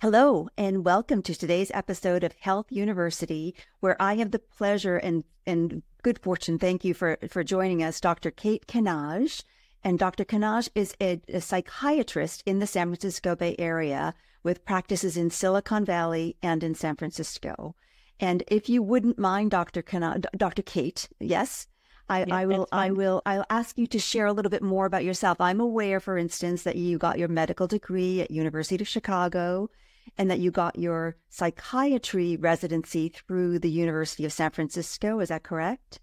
Hello, and welcome to today's episode of Health University, where I have the pleasure and good fortune, thank you for joining us, Dr. Kate Kinasz. And Dr. Kinasz is a psychiatrist in the San Francisco Bay Area with practices in Silicon Valley and in San Francisco. And if you wouldn't mind, Dr. Kate, yes? I'll ask you to share a little bit more about yourself. I'm aware, for instance, that you got your medical degree at University of Chicago and that you got your psychiatry residency through the University of San Francisco. Is that correct?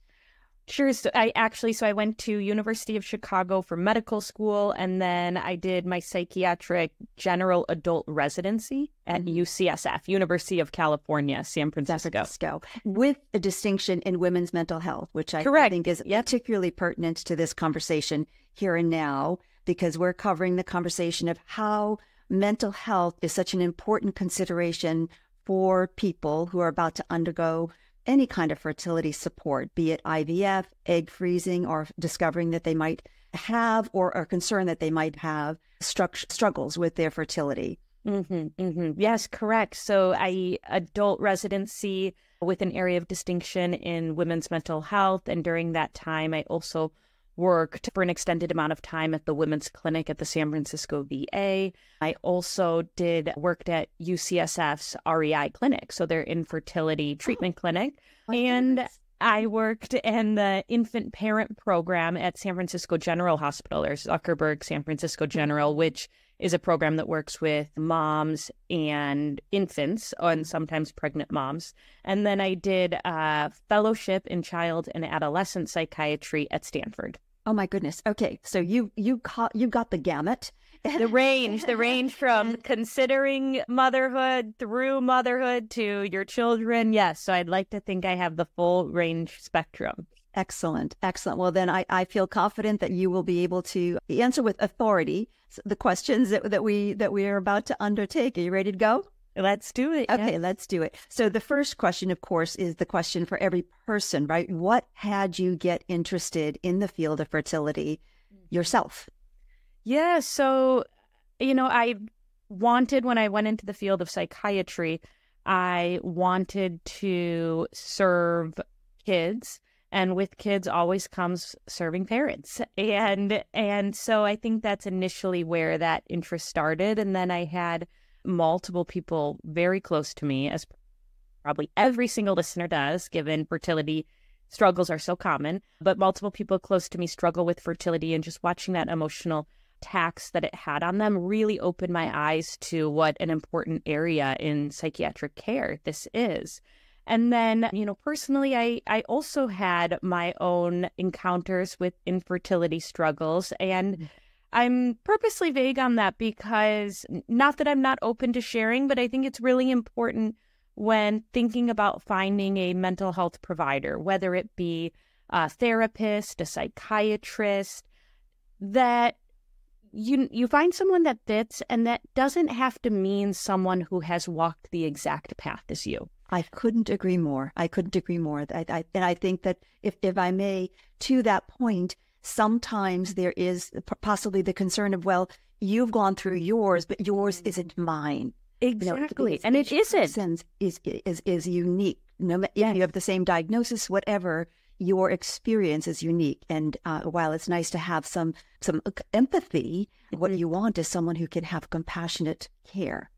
Sure. So I went to University of Chicago for medical school, and then I did my psychiatric general adult residency at UCSF, University of California, San Francisco, with a distinction in women's mental health, which I think is particularly pertinent to this conversation here and now, because we're covering the conversation of how mental health is such an important consideration for people who are about to undergo any kind of fertility support, be it IVF, egg freezing, or discovering that they might have or are concerned that they might have struggles with their fertility. Yes, correct. So I adult residency with an area of distinction in women's mental health. And during that time, I also worked for an extended amount of time at the Women's Clinic at the San Francisco VA. I also worked at UCSF's REI clinic, so their infertility treatment clinic. I worked in the infant parent program at San Francisco General Hospital, or Zuckerberg San Francisco General, which is a program that works with moms and infants, and sometimes pregnant moms. And then I did a fellowship in child and adolescent psychiatry at Stanford. Oh my goodness. Okay. So you got the gamut. The range from considering motherhood through motherhood to your children. Yes. So I'd like to think I have the full range spectrum. Excellent. Excellent. Well, then I feel confident that you will be able to answer with authority the questions that we are about to undertake. Are you ready to go? Let's do it. Okay, yeah. Let's do it. So the first question, of course, is the question for every person, right? What had you get interested in the field of fertility yourself? Yeah. So, I wanted, when I went into the field of psychiatry, I wanted to serve kids. And with kids always comes serving parents. And so I think that's initially where that interest started. And then I had multiple people very close to me, as probably every single listener does, given fertility struggles are so common, but multiple people close to me struggle with fertility, and just watching that emotional tax that it had on them really opened my eyes to what an important area in psychiatric care this is. And then, personally, I also had my own encounters with infertility struggles. And I'm purposely vague on that because, not that I'm not open to sharing, but I think it's really important when thinking about finding a mental health provider, whether it be a therapist, a psychiatrist, that you find someone that fits, and that doesn't have to mean someone who has walked the exact path as you. I couldn't agree more. And I think that if I may, to that point, sometimes there is possibly the concern of, well, you've gone through yours, but yours isn't mine. Exactly. And it isn't. Is unique. If you have the same diagnosis, whatever, your experience is unique. And while it's nice to have some empathy, what you want is someone who can have compassionate care.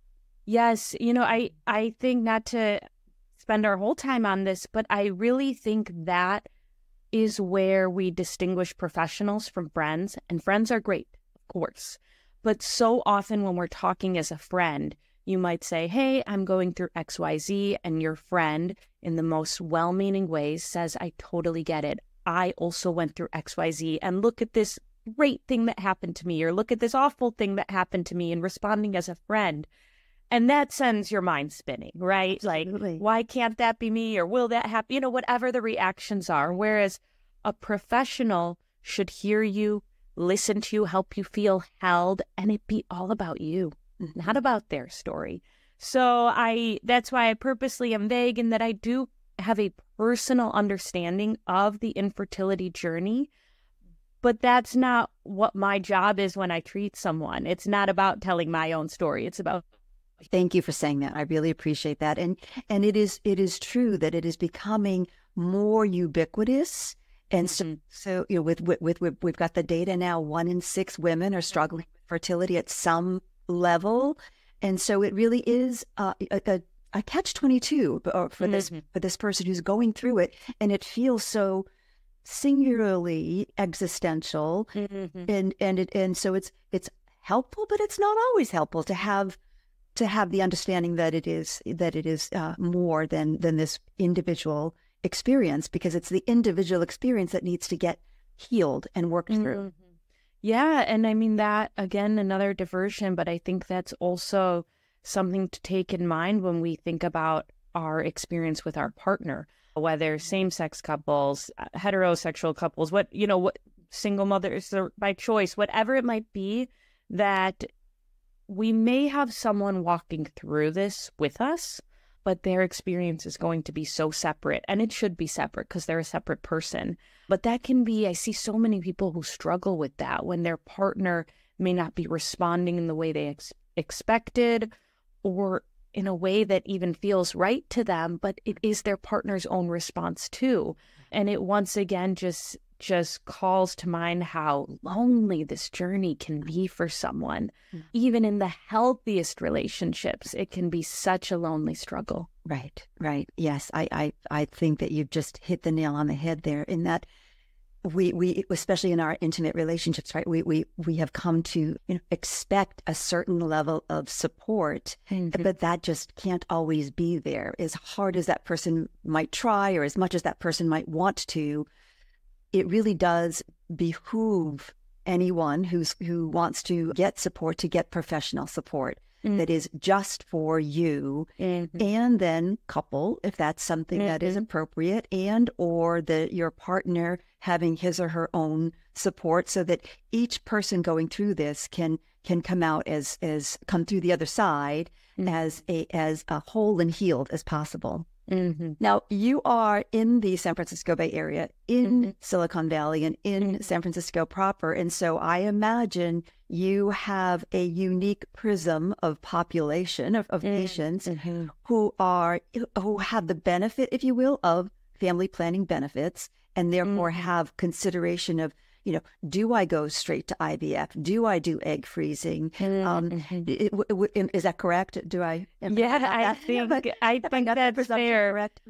Yes. I think, not to spend our whole time on this, but I really think that is where we distinguish professionals from friends. And friends are great, of course. But so often when we're talking as a friend, you might say, hey, I'm going through XYZ, and your friend, in the most well-meaning ways, says, I totally get it. I also went through XYZ, and look at this great thing that happened to me, or look at this awful thing that happened to me, and responding as a friend. And that sends your mind spinning, right? Absolutely. Like, why can't that be me? Or will that happen? Whatever the reactions are. Whereas a professional should hear you, listen to you, help you feel held, and it be all about you, not about their story. So that's why I purposely am vague, in that I do have a personal understanding of the infertility journey. But that's not what my job is when I treat someone. It's not about telling my own story. It's about Thank you for saying that. I really appreciate that. And it is true that it is becoming more ubiquitous. And so you know, we've got the data now, 1 in 6 women are struggling with fertility at some level. And so it really is a catch-22 for this person who's going through it, and it feels so singularly existential. And so it's helpful, but it's not always helpful to have the understanding that it is more than this individual experience, because it's the individual experience that needs to get healed and worked through. Yeah. And I mean, that, again, another diversion, but I think that's also something to take in mind when we think about our experience with our partner, whether same-sex couples, heterosexual couples, what single mothers by choice, whatever it might be, that we may have someone walking through this with us, but their experience is going to be so separate, and it should be separate because they're a separate person. But that can be, I see so many people who struggle with that when their partner may not be responding in the way they expected or in a way that even feels right to them, but it is their partner's own response too. And it once again just calls to mind how lonely this journey can be for someone. Even in the healthiest relationships, it can be such a lonely struggle. Right. Yes, I think that you've just hit the nail on the head there, in that we especially in our intimate relationships, right, we have come to expect a certain level of support, but that just can't always be there. As hard as that person might try, or as much as that person might want to, it really does behoove anyone who wants to get support to get professional support that is just for you, and then couple, if that's something that is appropriate, and or your partner having his or her own support, so that each person going through this can come out as come through the other side as whole and healed as possible. Now, you are in the San Francisco Bay Area, in Silicon Valley, and in San Francisco proper. And so I imagine you have a unique prism of population of patients who have the benefit, if you will, of family planning benefits, and therefore have consideration of, do I go straight to IVF? Do I do egg freezing? Is that correct? Do I? I think that's fair. Correct?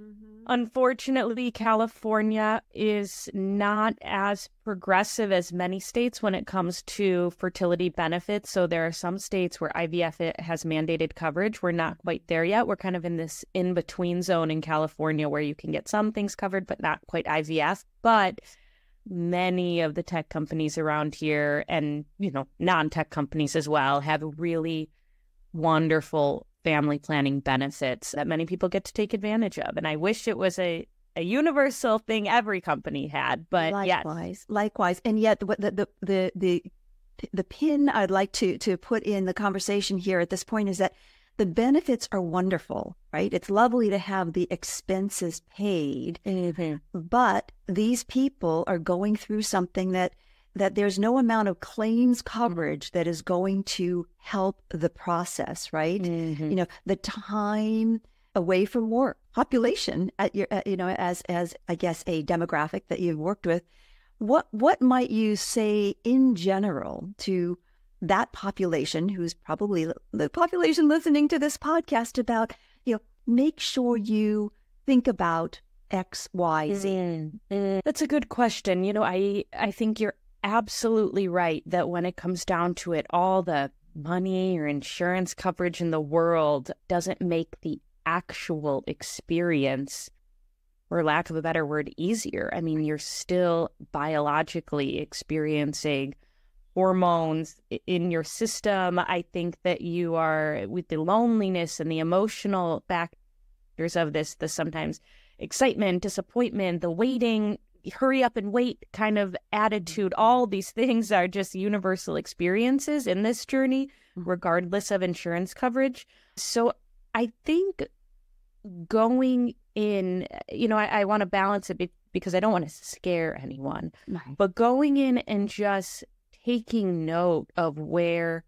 Unfortunately, California is not as progressive as many states when it comes to fertility benefits. So there are some states where IVF has mandated coverage. We're not quite there yet. We're kind of in this in-between zone in California where you can get some things covered, but not quite IVF. But many of the tech companies around here, and non-tech companies as well, have really wonderful family planning benefits that many people get to take advantage of. And I wish it was a universal thing every company had, but likewise. And yet the pin I'd like to put in the conversation here at this point is that the benefits are wonderful, right? It's lovely to have the expenses paid, but these people are going through something that there's no amount of claims coverage that is going to help the process, right? The time away from work, population at your, as I guess a demographic that you've worked with, what might you say in general to that population, who's probably the population listening to this podcast, about, make sure you think about X, Y, Z? That's a good question. I think you're absolutely right that when it comes down to it, all the money or insurance coverage in the world doesn't make the actual experience, or lack of a better word, easier. I mean, you're still biologically experiencing hormones in your system. I think that you are, with the loneliness and the emotional factors of this, the sometimes excitement, disappointment, the waiting, hurry up and wait kind of attitude, all these things are just universal experiences in this journey, regardless of insurance coverage. So I think going in, I want to balance it because I don't want to scare anyone, but going in and just taking note of where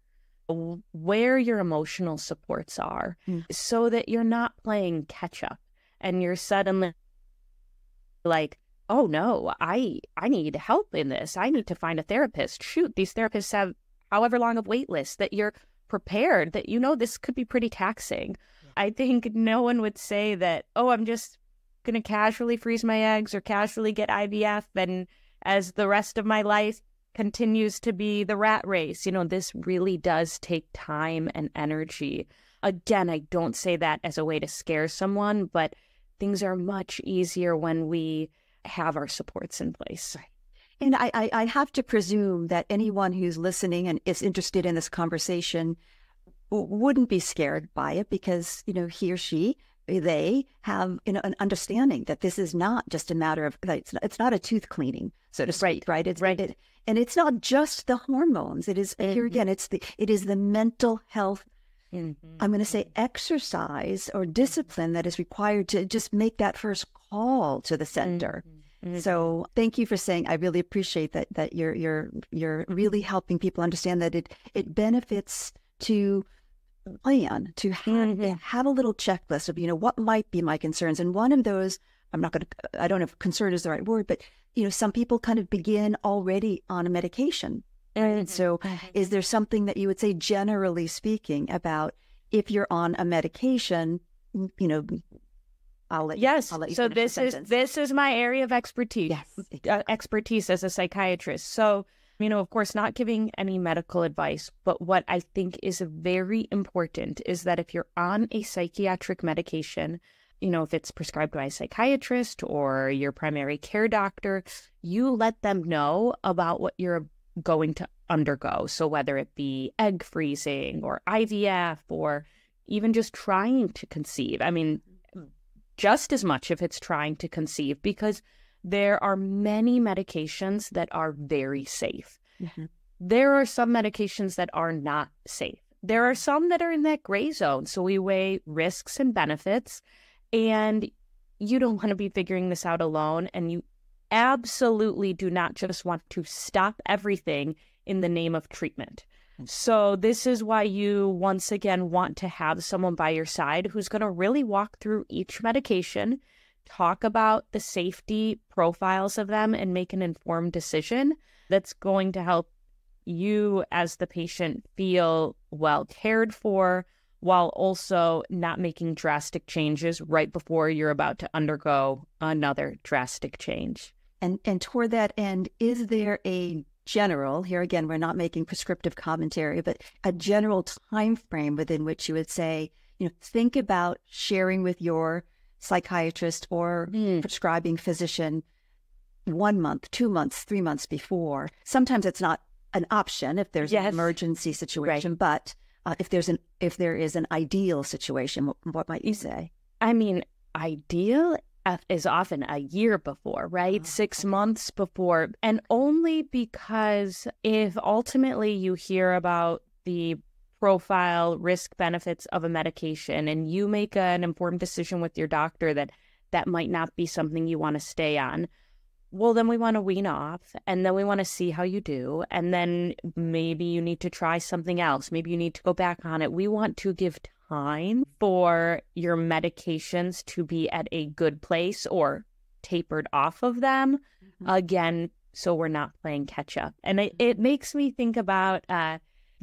where your emotional supports are, so that you're not playing catch up and you're suddenly like, oh no, I need help in this. I need to find a therapist. Shoot, these therapists have however long of wait lists, that you're prepared, that, you know, this could be pretty taxing. Yeah. I think no one would say that, oh, I'm just going to casually freeze my eggs or casually get IVF, and as the rest of my life continues to be the rat race. You know, this really does take time and energy. Again, I don't say that as a way to scare someone, but things are much easier when we have our supports in place. And I have to presume that anyone who's listening and is interested in this conversation wouldn't be scared by it, because, you know, he or she, they have, you know, an understanding that this is not just a matter of, it's not a tooth cleaning, so to speak, right? It's, right. And it's not just the hormones. It is, here again, it is the mental health, I'm going to say, exercise or discipline that is required to just make that first call to the center. So thank you for saying, I really appreciate that, that you're really helping people understand that it benefits to plan, to have a little checklist of, you know, what might be my concerns. And one of those, I don't know if concern is the right word, but, you know, some people kind of begin already on a medication. And so is there something that you would say, generally speaking, about if you're on a medication, you know, I'll let you so this is my area of expertise, expertise as a psychiatrist. So, you know, of course, not giving any medical advice, but what I think is very important is that if you're on a psychiatric medication, you know, if it's prescribed by a psychiatrist or your primary care doctor, you let them know about what you're going to undergo. So whether it be egg freezing or IVF or even just trying to conceive, I mean, just as much if it's trying to conceive, because there are many medications that are very safe. There are some medications that are not safe. There are some that are in that gray zone. So we weigh risks and benefits, and you don't want to be figuring this out alone. And you absolutely do not just want to stop everything in the name of treatment. So this is why you, once again, want to have someone by your side who's going to really walk through each medication, talk about the safety profiles of them, and make an informed decision that's going to help you as the patient feel well cared for, while also not making drastic changes right before you're about to undergo another drastic change. And toward that end, is there a general, here again, we're not making prescriptive commentary, but a general time frame within which you would say, you know, think about sharing with your psychiatrist or prescribing physician 1 month, 2 months, 3 months before? Sometimes it's not an option if there's an emergency situation, but if there is an ideal situation, what might you say? I mean, ideal is often a year before, right? 6 months before. And only because if ultimately you hear about the profile, risk, benefits of a medication, and you make an informed decision with your doctor that that might not be something you want to stay on, well, then we want to wean off, and then we want to see how you do. And then maybe you need to try something else. Maybe you need to go back on it. We want to give time for your medications to be at a good place or tapered off of them again, so we're not playing catch up. And it makes me think about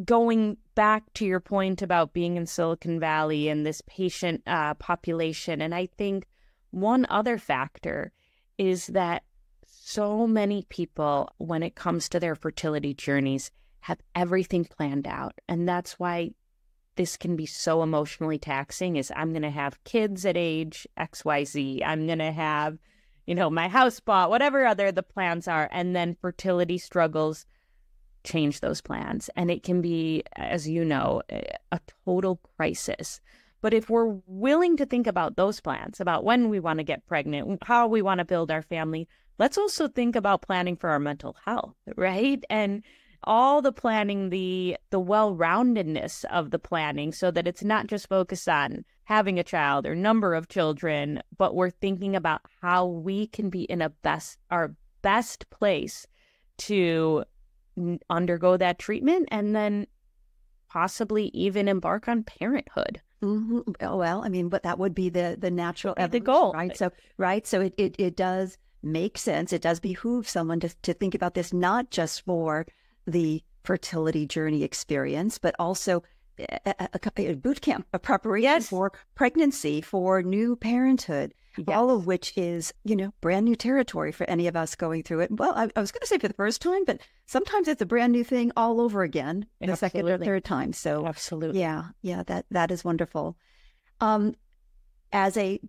going back to your point about being in Silicon Valley and this patient population. And I think one other factor is that so many people, when it comes to their fertility journeys, have everything planned out. And that's why this can be so emotionally taxing, is I'm going to have kids at age XYZ. I'm going to have, you know, my house bought, whatever other the plans are. And then fertility struggles change those plans. And it can be, as you know, a total crisis. But if we're willing to think about those plans, about when we want to get pregnant, how we want to build our family, let's also think about planning for our mental health, right? And all the planning, the well-roundedness of the planning, so that it's not just focused on having a child or number of children, but we're thinking about how we can be in our best place to undergo that treatment and then possibly even embark on parenthood. Mm-hmm. Oh, well, I mean, but that would be the natural evolution, the goal, right? So, right. So it does make sense. It does behoove someone to think about this, not just for the fertility journey experience, but also a boot camp, a preparation for pregnancy, for new parenthood, all of which is, you know, brand new territory for any of us going through it. Well, I was going to say for the first time, but sometimes it's a brand new thing all over again, the second or third time. So absolutely. Yeah, that is wonderful. As a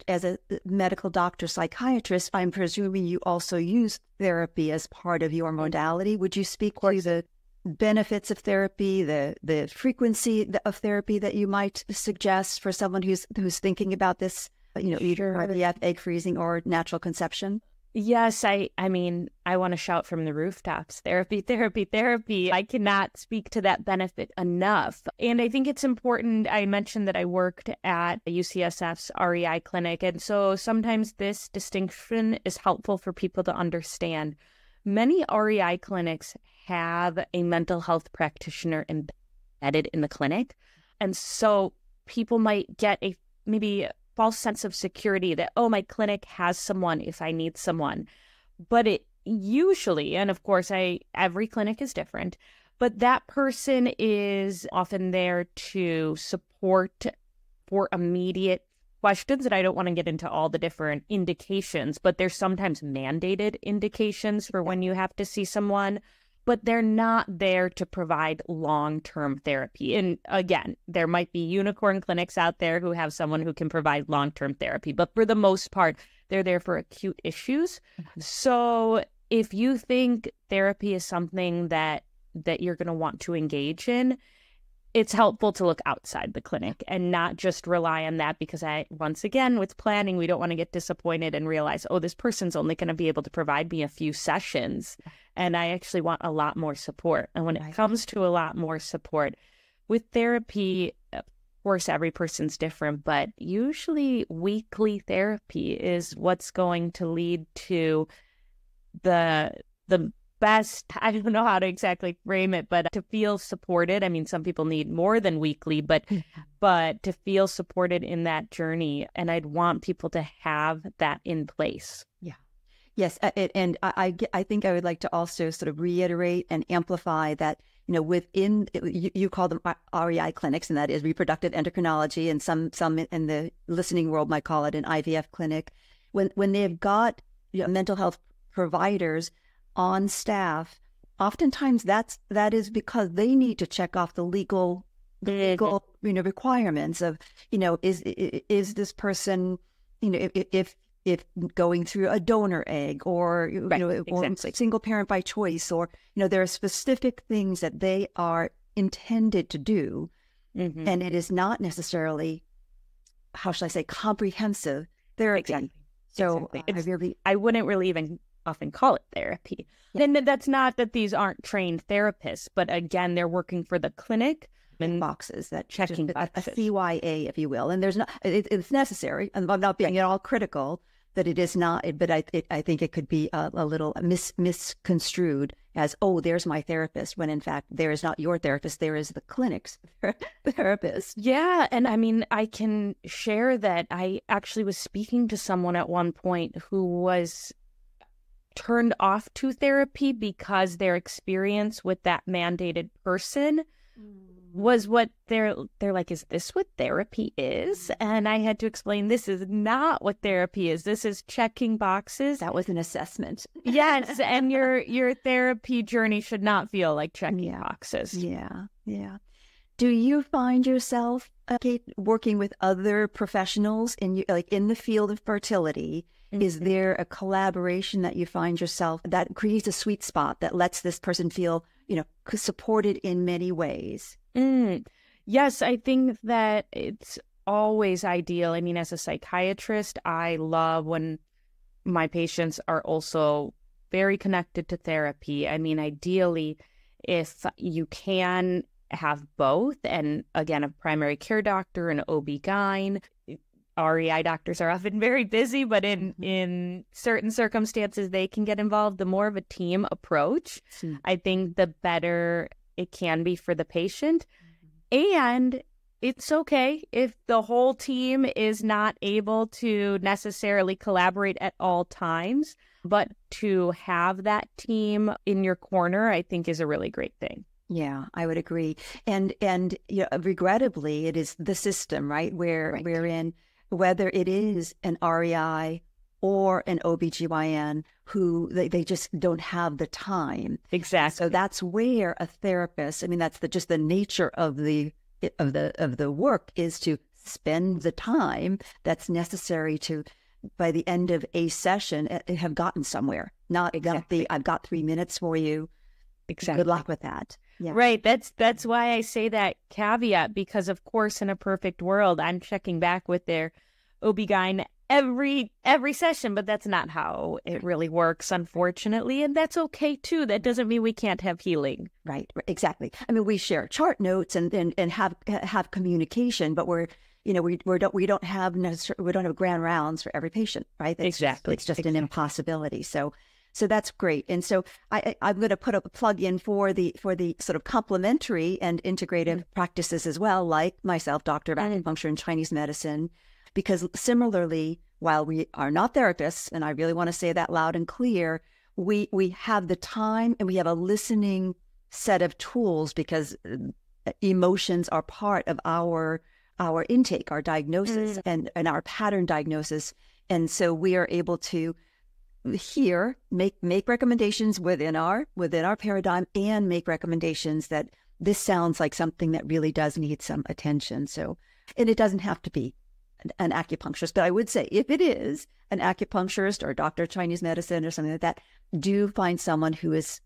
medical doctor psychiatrist, I'm presuming you also use therapy as part of your modality. Would you speak to the benefits of therapy, the frequency of therapy that you might suggest for someone who's thinking about this, you know, either IVF, egg freezing, or natural conception? Yes, I mean, I want to shout from the rooftops, therapy, therapy, therapy. I cannot speak to that benefit enough. And I think it's important. I mentioned that I worked at UCSF's REI clinic. And so sometimes this distinction is helpful for people to understand. Many REI clinics have a mental health practitioner embedded in the clinic. And so people might get a maybe false sense of security that, oh, my clinic has someone if I need someone. But it usually, and of course, every clinic is different, but that person is often there to support for immediate questions. And I don't want to get into all the different indications, but there's sometimes mandated indications for when you have to see someone, but they're not there to provide long-term therapy. And again, there might be unicorn clinics out there who have someone who can provide long-term therapy, but for the most part, they're there for acute issues. Mm-hmm. So if you think therapy is something that you're going to want to engage in, it's helpful to look outside the clinic and not just rely on that, because once again, with planning, we don't want to get disappointed and realize, oh, this person's only going to be able to provide me a few sessions. And I actually want a lot more support. And when it comes to a lot more support with therapy, of course, every person's different, but usually weekly therapy is what's going to lead to the best, I don't know how to exactly frame it, but to feel supported. I mean, some people need more than weekly, but to feel supported in that journey. And I'd want people to have that in place. Yeah. Yes. And I think I would like to also sort of reiterate and amplify that, you know, within, you call them REI clinics, and that is reproductive endocrinology. And some in the listening world might call it an IVF clinic. When they've got, you know, mental health providers on staff, oftentimes that is because they need to check off the legal, you know, requirements of, you know, is this person, you know, if going through a donor egg, or you know, or single parent by choice, or, you know, there are specific things that they are intended to do, and it is not necessarily, how should I say, comprehensive therapy. So I wouldn't really even often call it therapy. And that's not that these aren't trained therapists, but again, they're working for the clinic in boxes, that checking boxes. A CYA, if you will. And there's not, it's necessary. I'm not being at all critical that it is not, but I think it could be a little misconstrued as, oh, there's my therapist, when in fact there is not your therapist, there is the clinic's therapist. Yeah, and I mean, I can share that I actually was speaking to someone at one point who was turned off to therapy because their experience with that mandated person was what they're like, is this what therapy is? And I had to explain, this is not what therapy is. This is checking boxes. That was an assessment. Yes. And your therapy journey should not feel like checking boxes. Yeah. Yeah. Do you find yourself, Kate, working with other professionals in the field of fertility? Is there a collaboration that you find yourself that creates a sweet spot that lets this person feel, you know, supported in many ways? Yes, I think that it's always ideal. I mean, as a psychiatrist, I love when my patients are also very connected to therapy. I mean, ideally, if you can have both, and again, a primary care doctor and OB-GYN. REI doctors are often very busy, but in certain circumstances, they can get involved. The more of a team approach, I think the better it can be for the patient. And it's okay if the whole team is not able to necessarily collaborate at all times, but to have that team in your corner, I think, is a really great thing. Yeah, I would agree. And you know, regrettably, it is the system, right? We're in, whether it is an REI or an OBGYN, who they just don't have the time. Exactly. So that's where a therapist, I mean, that's the, just the nature of the work, is to spend the time that's necessary to, by the end of a session, have gotten somewhere. Not exactly. I've got 3 minutes for you. Exactly. Good luck with that. Yeah. Right. That's why I say that caveat, because of course, in a perfect world, I'm checking back with their OB-GYN every session, but that's not how it really works, unfortunately. And that's okay too. That doesn't mean we can't have healing. Right. Exactly. I mean, we share chart notes and have communication, but we don't have grand rounds for every patient, right? That's exactly. It's just an impossibility. So that's great. And so I'm going to put up a plug in for the sort of complementary and integrative practices as well, like myself, doctor of acupuncture and Chinese medicine, because similarly, while we are not therapists, and I really want to say that loud and clear, we have the time and we have a listening set of tools, because emotions are part of our intake, our diagnosis and our pattern diagnosis. And so we are able to hear, make recommendations within our paradigm, and make recommendations that this sounds like something that really does need some attention. So, and it doesn't have to be an acupuncturist, but I would say if it is an acupuncturist or a doctor of Chinese medicine or something like that, do find someone who is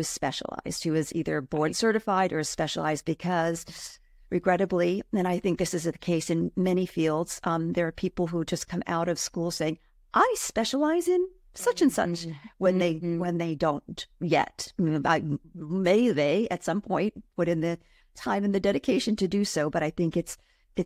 specialized, who is either board certified or specialized, because regrettably, and I think this is the case in many fields, there are people who just come out of school saying, I specialize in such and such, when they don't yet. May they at some point put in the time and the dedication to do so, but I think it's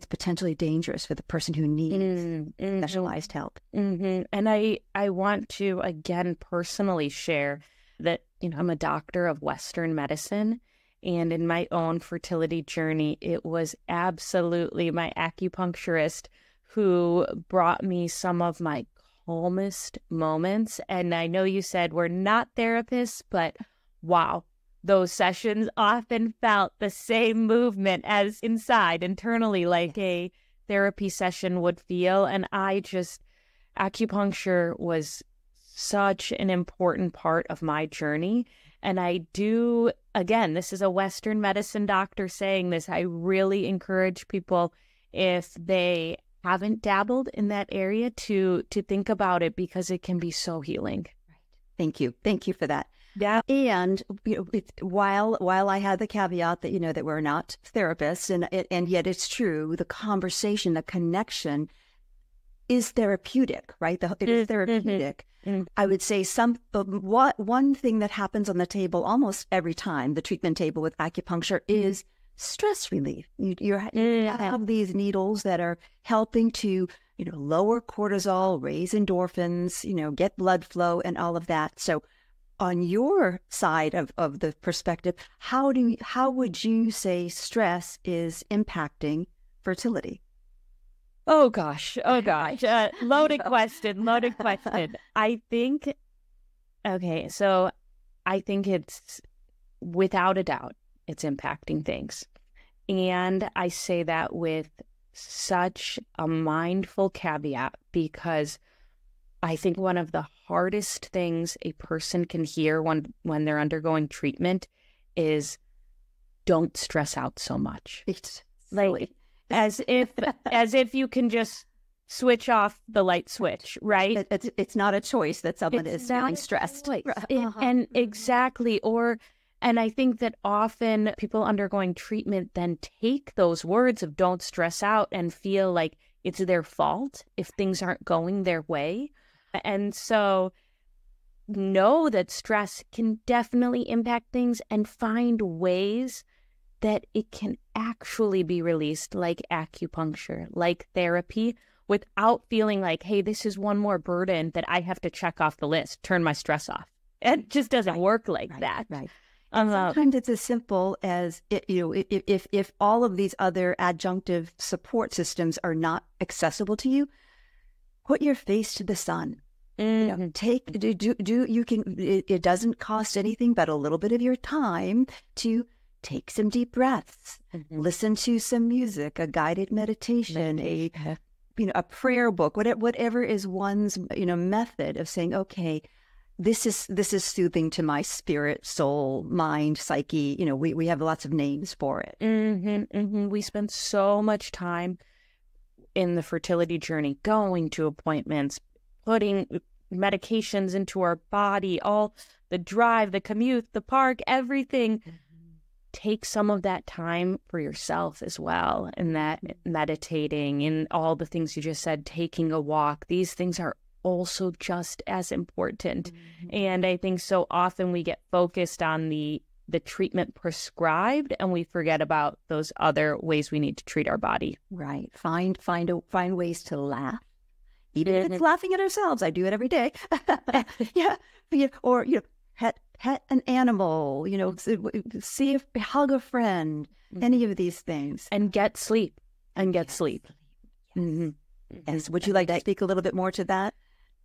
potentially dangerous for the person who needs specialized help. And I want to again personally share that, you know, I'm a doctor of Western medicine, and in my own fertility journey, it was absolutely my acupuncturist who brought me some of my calmest moments. And I know you said we're not therapists, but wow, those sessions often felt the same movement as internally, like a therapy session would feel. And acupuncture was such an important part of my journey. And I do, again, this is a Western medicine doctor saying this, I really encourage people, if they haven't dabbled in that area, to think about it, because it can be so healing. Right. Thank you for that. Yeah. And you know, while I had the caveat that, you know, that we're not therapists, and yet it's true, the conversation, the connection is therapeutic, right? It is therapeutic. I would say one thing that happens on the table almost every time, the treatment table with acupuncture, is stress relief. You have these needles that are helping to, you know, lower cortisol, raise endorphins, you know, get blood flow and all of that. So on your side of the perspective, how would you say stress is impacting fertility? Oh gosh. Loaded question. I think it's without a doubt, it's impacting things. And I say that with such a mindful caveat, because I think one of the hardest things a person can hear when they're undergoing treatment is, don't stress out so much. It's like as if you can just switch off the light switch, right? It's not a choice that someone is feeling stressed. And exactly. And I think that often people undergoing treatment then take those words of don't stress out and feel like it's their fault if things aren't going their way. And so know that stress can definitely impact things, and find ways that it can actually be released, like acupuncture, like therapy, without feeling like, hey, this is one more burden that I have to check off the list, turn my stress off. It just doesn't work like that. Right. Sometimes it's as simple as, if all of these other adjunctive support systems are not accessible to you, put your face to the sun. Mm-hmm. It doesn't cost anything but a little bit of your time to take some deep breaths, mm-hmm. listen to some music, a guided meditation, a prayer book, whatever is one's, method of saying, okay, this is soothing to my spirit, soul, mind, psyche. We have lots of names for it. Mm-hmm, mm-hmm. We spend so much time in the fertility journey, going to appointments, putting medications into our body, all the drive, the commute, the park, everything. Mm-hmm. Take some of that time for yourself as well. And that meditating and all the things you just said, taking a walk, these things are also just as important. Mm-hmm. And I think so often we get focused on the treatment prescribed, and we forget about those other ways we need to treat our body. Right. Find ways to laugh. Even if it's laughing at ourselves. I do it every day. Yeah. Or, pet an animal, see if hug a friend, mm-hmm. any of these things. And get sleep. Yes. Mm-hmm. Yes. Would you like to speak a little bit more to that?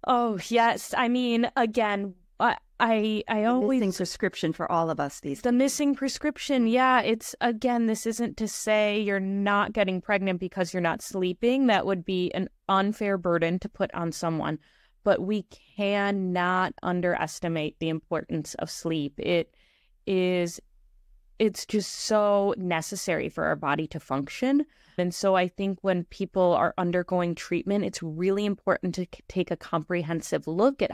Oh, yes. I mean, again, I always... The missing prescription for all of us these days. The missing prescription, yeah. It's, again, this isn't to say you're not getting pregnant because you're not sleeping. That would be an unfair burden to put on someone. But we cannot underestimate the importance of sleep. It's just so necessary for our body to function. And so I think when people are undergoing treatment, it's really important to take a comprehensive look at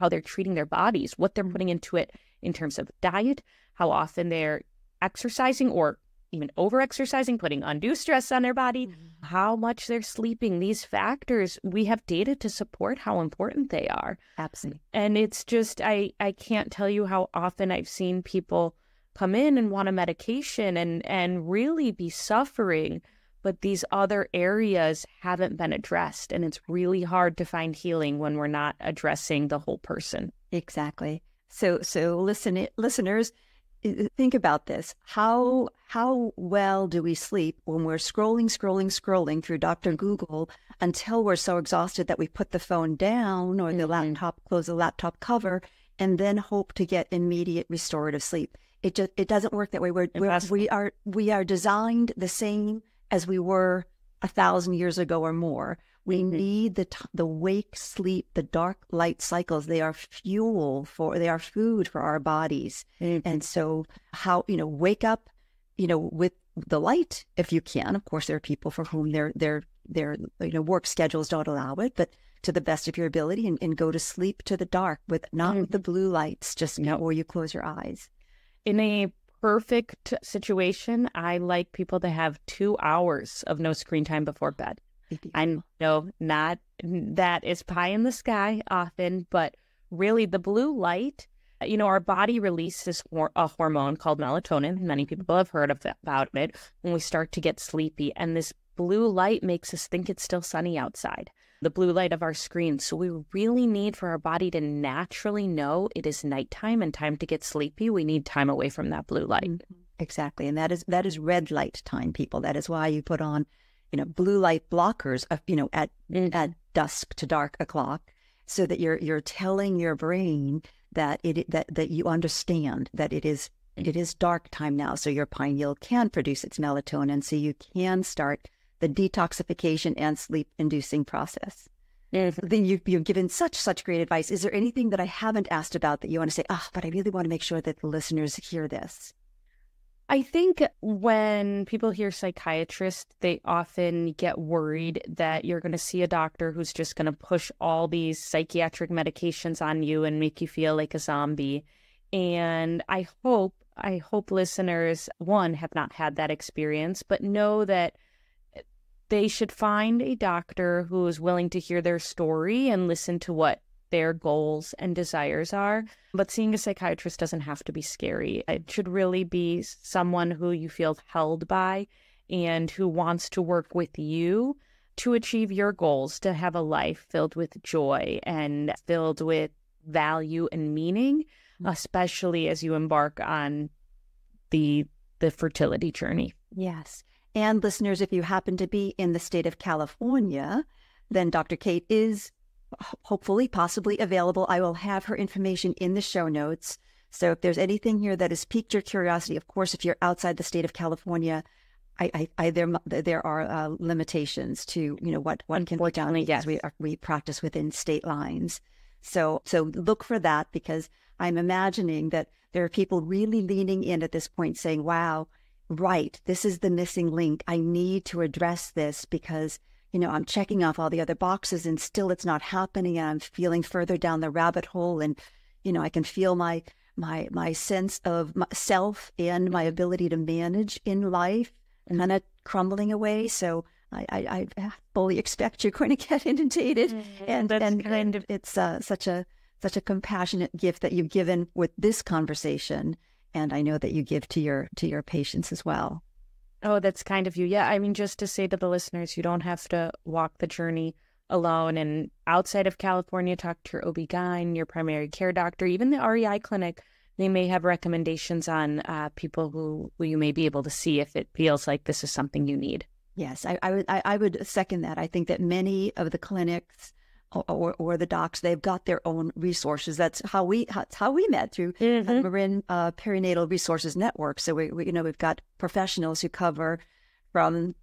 how they're treating their bodies, what they're putting into it in terms of diet, how often they're exercising or even over-exercising, putting undue stress on their body, mm-hmm. how much they're sleeping. These factors, we have data to support how important they are. Absolutely. And it's just, I can't tell you how often I've seen people come in and want a medication and really be suffering, but these other areas haven't been addressed. And it's really hard to find healing when we're not addressing the whole person. Exactly. So listeners, think about this. How well do we sleep when we're scrolling through Dr. Google until we're so exhausted that we put the phone down or the laptop, close the laptop cover, and then hope to get immediate restorative sleep? It doesn't work that way. We are designed the same as we were 1,000 years ago or more. We need the wake sleep, the dark light cycles. They are food for our bodies. Mm-hmm. And so how, wake up, with the light, if you can. Of course, there are people for whom their work schedules don't allow it, but to the best of your ability and go to sleep to the dark with not with the blue lights, just before you close your eyes. In a perfect situation, I like people to have 2 hours of no screen time before bed. I know not that is pie in the sky often, but really the blue light, our body releases a hormone called melatonin. Many people have heard about it when we start to get sleepy. And this blue light makes us think it's still sunny outside, the blue light of our screen. So we really need for our body to naturally know it is nighttime and time to get sleepy. We need time away from that blue light. Exactly. And that is red light time, people. That is why you put on blue light blockers at dusk to dark o'clock, so that you're telling your brain that you understand that it is dark time now. So your pineal can produce its melatonin, so you can start the detoxification and sleep inducing process. Mm-hmm. Then you've given such great advice. Is there anything that I haven't asked about that you want to say? But I really want to make sure that the listeners hear this. I think when people hear psychiatrist, they often get worried that you're going to see a doctor who's just going to push all these psychiatric medications on you and make you feel like a zombie. And I hope listeners, one, have not had that experience, but know that they should find a doctor who is willing to hear their story and listen to what their goals and desires are. But seeing a psychiatrist doesn't have to be scary. It should really be someone who you feel held by and who wants to work with you to achieve your goals, to have a life filled with joy and filled with value and meaning. especially as you embark on the fertility journey. Yes. And listeners, if you happen to be in the state of California, then Dr. Kate is hopefully, possibly available. I will have her information in the show notes. So if there's anything here that has piqued your curiosity, of course, if you're outside the state of California, there are limitations to, you know, what can be done. Yes, we practice within state lines. So look for that, because I'm imagining that there are people really leaning in at this point saying, wow, right, this is the missing link. I need to address this because, you know, I'm checking off all the other boxes and still it's not happening. And I'm feeling further down the rabbit hole. And, you know, I can feel my sense of myself and my ability to manage in life kind of crumbling away. So I fully expect you're going to get inundated. Mm-hmm. And it's such a compassionate gift that you've given with this conversation. And I know that you give to your patients as well. Oh, that's kind of you. Yeah. I mean, just to say to the listeners, you don't have to walk the journey alone. And outside of California, talk to your OB-GYN, your primary care doctor, even the REI clinic. They may have recommendations on people who you may be able to see if it feels like this is something you need. Yes, I would second that. I think that many of the clinics or the docs, they've got their own resources. That's how we met through Marin Perinatal Resources Network. So we've got professionals who cover from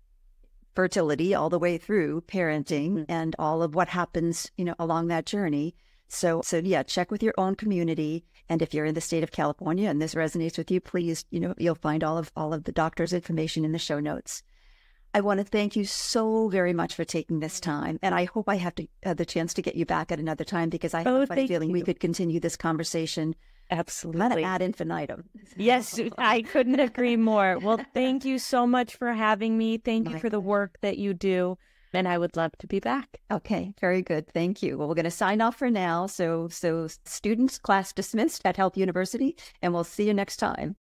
fertility all the way through parenting and all of what happens, you know, along that journey. So yeah, check with your own community. And if you're in the state of California and this resonates with you, please, you know, you'll find all of the doctor's information in the show notes. I want to thank you so very much for taking this time. And I hope I have the chance to get you back at another time, because I have a feeling we could continue this conversation. Absolutely. Ad infinitum. Yes, I couldn't agree more. Well, thank you so much for having me. Thank you for the work that you do. And I would love to be back. Okay, very good. Thank you. Well, we're going to sign off for now. So students, class dismissed at Health University, and we'll see you next time.